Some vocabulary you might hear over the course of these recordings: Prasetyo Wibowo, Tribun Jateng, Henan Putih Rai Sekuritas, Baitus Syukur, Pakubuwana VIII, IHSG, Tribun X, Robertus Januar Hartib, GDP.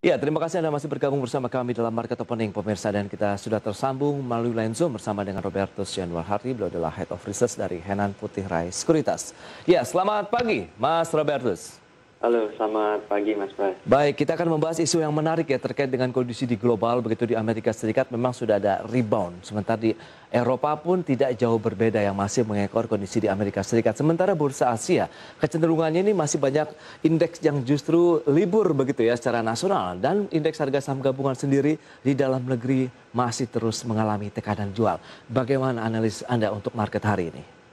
Ya, terima kasih Anda masih bergabung bersama kami dalam Market Opening, pemirsa. Dan kita sudah tersambung melalui line Zoom bersama dengan Robertus Januar Hartib, beliau adalah Head of Research dari Henan Putih Rai Sekuritas. Ya, selamat pagi Mas Robertus. Halo, selamat pagi Mas Pras. Baik, kita akan membahas isu yang menarik ya terkait dengan kondisi di global. Begitu di Amerika Serikat memang sudah ada rebound. Sementara di Eropa pun tidak jauh berbeda yang masih mengekor kondisi di Amerika Serikat. Sementara bursa Asia kecenderungannya ini masih banyak indeks yang justru libur begitu ya secara nasional. Dan indeks harga saham gabungan sendiri di dalam negeri masih terus mengalami tekanan jual. Bagaimana analisis Anda untuk market hari ini?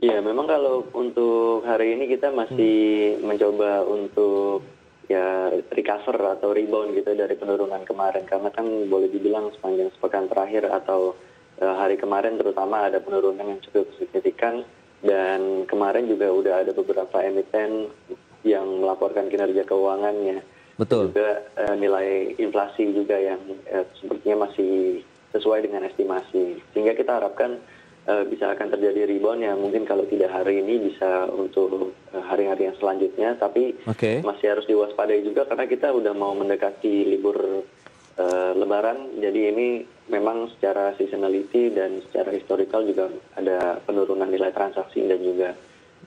Ya, memang kalau untuk hari ini kita masih mencoba untuk ya recover atau rebound gitu dari penurunan kemarin. Karena kan boleh dibilang sepanjang sepekan terakhir atau hari kemarin terutama ada penurunan yang cukup signifikan. Dan kemarin juga udah ada beberapa emiten yang melaporkan kinerja keuangannya. Betul. Juga nilai inflasi juga yang sepertinya masih sesuai dengan estimasi. Sehingga kita harapkan bisa akan terjadi rebound yang mungkin kalau tidak hari ini bisa untuk hari-hari yang selanjutnya, tapi masih harus diwaspadai juga karena kita udah mau mendekati libur Lebaran, jadi ini memang secara seasonality dan secara historical juga ada penurunan nilai transaksi dan juga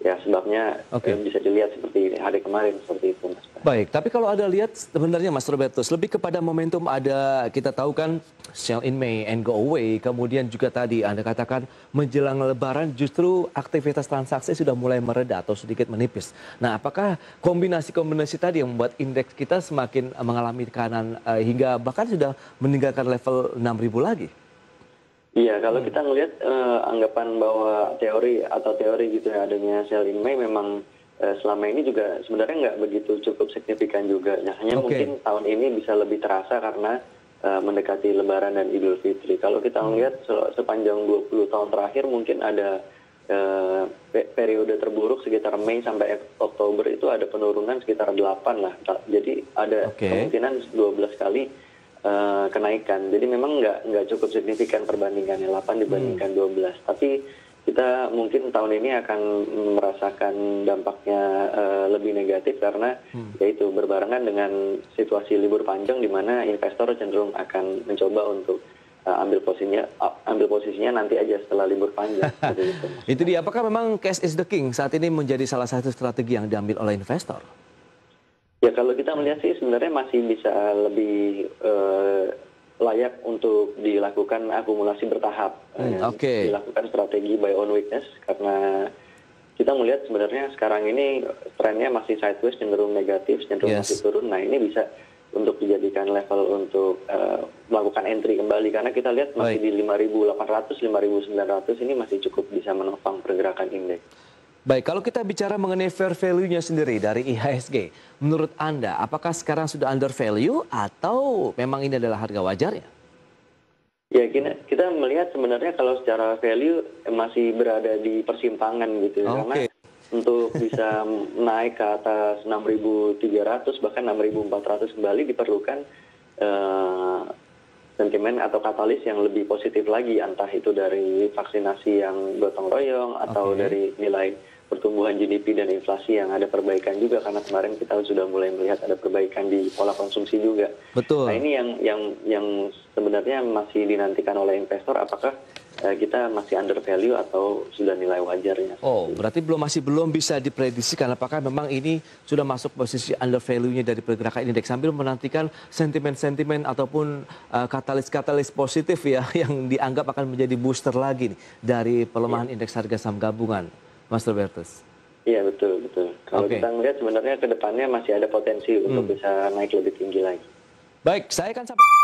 ya sebabnya bisa dilihat seperti hari kemarin seperti itu Mas. Baik, tapi kalau Anda lihat sebenarnya Mas Robertus lebih kepada momentum ada, kita tahu kan sell in May and go away, kemudian juga tadi Anda katakan menjelang Lebaran justru aktivitas transaksi sudah mulai mereda atau sedikit menipis. Nah, apakah kombinasi tadi yang membuat indeks kita semakin mengalami tekanan hingga bahkan sudah meninggalkan level 6.000 lagi? Iya, kalau kita melihat anggapan bahwa teori gitu ya adanya sell in May memang selama ini juga sebenarnya nggak begitu cukup signifikan juga. Nah, hanya mungkin tahun ini bisa lebih terasa karena mendekati Lebaran dan Idul Fitri. Kalau kita melihat sepanjang 20 tahun terakhir mungkin ada periode terburuk sekitar Mei sampai Oktober itu ada penurunan sekitar 8 lah. Jadi ada kemungkinan 12 kali kenaikan. Jadi memang nggak cukup signifikan perbandingannya 8 dibandingkan 12. Tapi kita mungkin tahun ini akan merasakan dampaknya lebih negatif karena yaitu berbarengan dengan situasi libur panjang di mana investor cenderung akan mencoba untuk ambil posisinya nanti aja setelah libur panjang. Itu dia, apakah memang cash is the king saat ini menjadi salah satu strategi yang diambil oleh investor? Ya, kalau kita melihat sih sebenarnya masih bisa lebih layak untuk dilakukan akumulasi bertahap. Dilakukan strategi buy on weakness karena kita melihat sebenarnya sekarang ini trennya masih sideways, cenderung negatif, cenderung masih turun. Nah, ini bisa untuk dijadikan level untuk melakukan entry kembali karena kita lihat masih di 5.800, 5.900 ini masih cukup bisa menopang pergerakan indeks. Baik, kalau kita bicara mengenai fair value-nya sendiri dari IHSG, menurut Anda apakah sekarang sudah under value atau memang ini adalah harga wajar ya? Ya, kita melihat sebenarnya kalau secara value masih berada di persimpangan gitu karena untuk bisa naik ke atas 6.300 bahkan 6.400 kembali diperlukan sentimen atau katalis yang lebih positif lagi, entah itu dari vaksinasi yang gotong royong atau dari nilai pertumbuhan GDP dan inflasi yang ada perbaikan juga karena kemarin kita sudah mulai melihat ada perbaikan di pola konsumsi juga. Betul. Nah, ini yang sebenarnya masih dinantikan oleh investor, apakah kita masih under value atau sudah nilai wajarnya. Oh, berarti masih belum bisa diprediksikan apakah memang ini sudah masuk posisi under value-nya dari pergerakan indeks sambil menantikan sentimen-sentimen ataupun katalis-katalis positif ya yang dianggap akan menjadi booster lagi nih, dari pelemahan indeks harga saham gabungan. Mas Robertus. Iya, betul. Kalau kita melihat sebenarnya ke depannya masih ada potensi untuk bisa naik lebih tinggi lagi. Baik, saya akan sampai